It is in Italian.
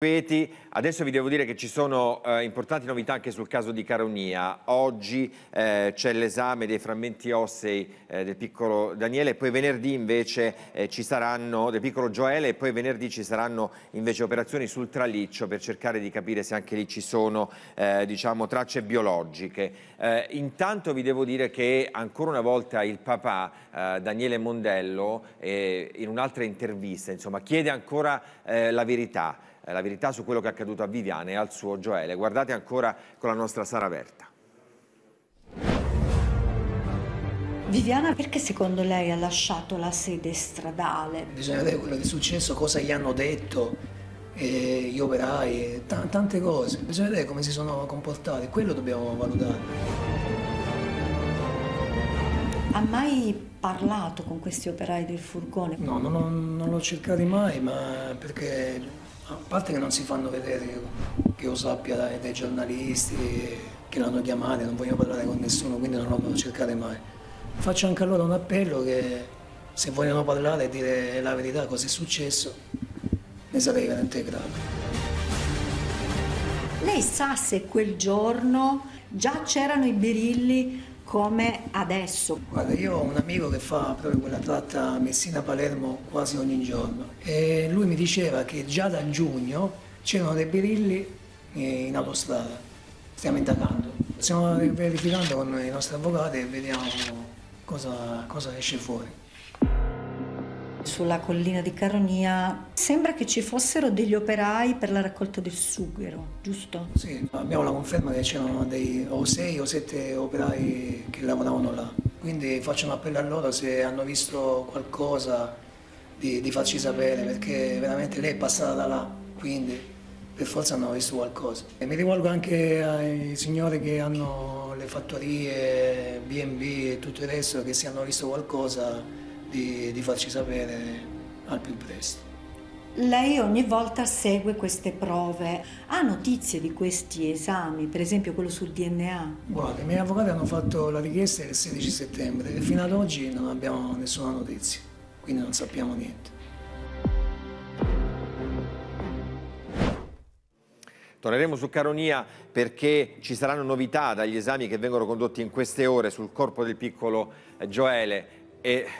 Adesso vi devo dire che ci sono importanti novità anche sul caso di Caronia. Oggi c'è l'esame dei frammenti ossei del piccolo Daniele, e poi venerdì invece ci saranno del piccolo Gioele, e poi venerdì ci saranno invece operazioni sul traliccio per cercare di capire se anche lì ci sono diciamo, tracce biologiche. Intanto vi devo dire che ancora una volta il papà Daniele Mondello in un'altra intervista insomma, chiede ancora la verità su quello che è accaduto a Viviana e al suo Gioele. Guardate ancora con la nostra Sara Verta. Viviana, perché secondo lei ha lasciato la sede stradale? Bisogna vedere quello che è successo, cosa gli hanno detto gli operai, tante cose. Bisogna vedere come si sono comportati, quello dobbiamo valutare. Ha mai parlato con questi operai del furgone? No, non l'ho cercato mai, ma perché a parte che non si fanno vedere, che io sappia, dai giornalisti che l'hanno chiamata, non vogliono parlare con nessuno, quindi non l'ho cercato mai. Faccio anche a loro un appello che se vogliono parlare e dire la verità, cosa è successo, ne sarei veramente grato. Lei sa se quel giorno già c'erano i birilli come adesso? Guarda, io ho un amico che fa proprio quella tratta Messina-Palermo quasi ogni giorno e lui mi diceva che già da giugno c'erano dei birilli in autostrada. Stiamo indagando, stiamo verificando con i nostri avvocati e vediamo cosa esce fuori. Sulla collina di Caronia sembra che ci fossero degli operai per la raccolta del sughero, giusto? Sì, abbiamo la conferma che c'erano dei o 6 o 7 operai che lavoravano là. Quindi faccio un appello a loro, se hanno visto qualcosa di farci sapere, perché veramente lei è passata da là, quindi per forza hanno visto qualcosa. E mi rivolgo anche ai signori che hanno le fattorie, B&B e tutto il resto, che se hanno visto qualcosa di farci sapere al più presto. Lei ogni volta segue queste prove, ha notizie di questi esami, per esempio quello sul DNA? Guarda, i miei avvocati hanno fatto la richiesta il 16 settembre e fino ad oggi non abbiamo nessuna notizia, quindi non sappiamo niente. Torneremo su Caronia perché ci saranno novità dagli esami che vengono condotti in queste ore sul corpo del piccolo Gioele.